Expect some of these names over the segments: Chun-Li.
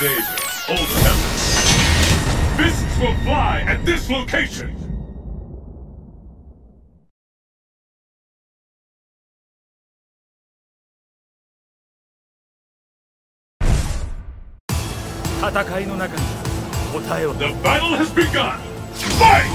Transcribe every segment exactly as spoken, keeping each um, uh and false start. danger. Hold them. Fists will fly at this location! The battle has begun! Fight!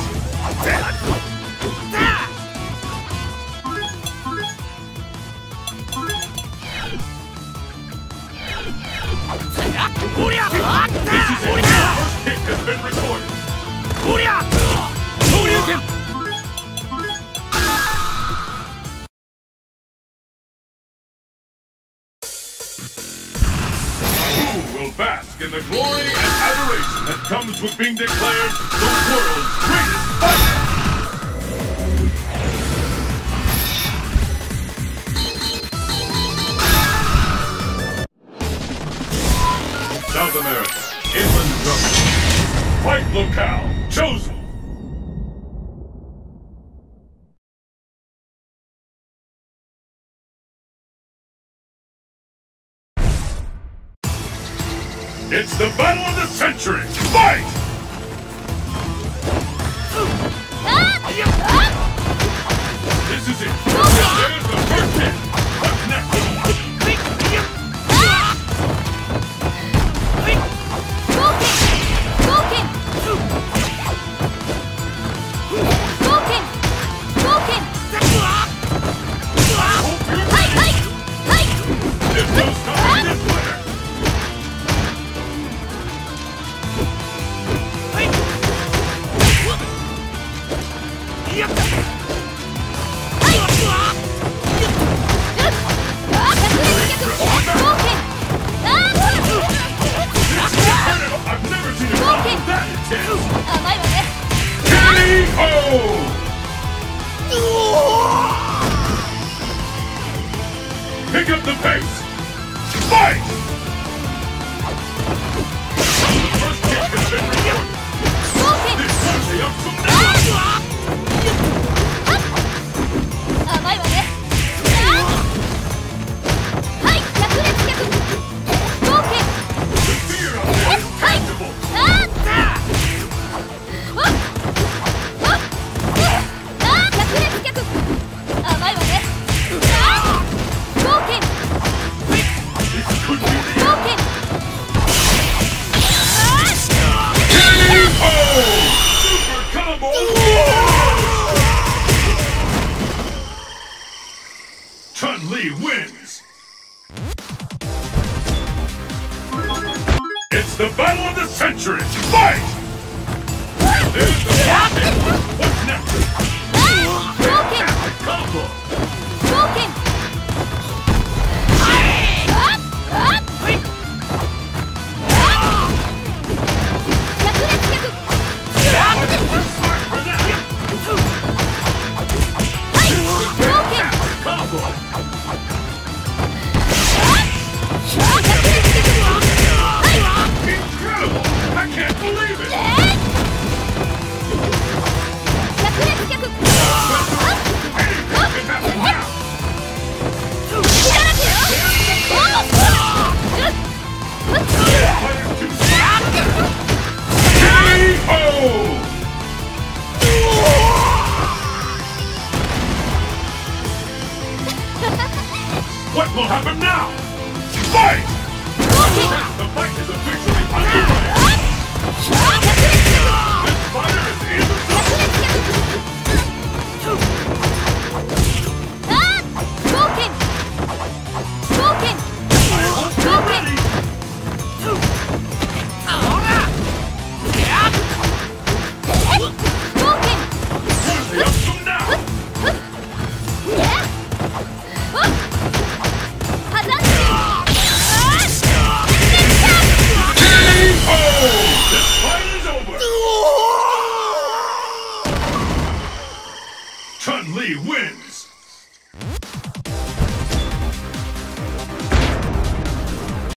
Bask in the glory and adoration that comes with being declared the world's greatest fighter! South America, inland jungle. Fight locale chosen! It's the battle of the century! Fight! This is it! There's the first hit! Pick up the pace! Fight! First kick has been recorded! This is the up from now! The fear of this is tangible! Chun-Li wins! It's the battle of the century! Fight! There's the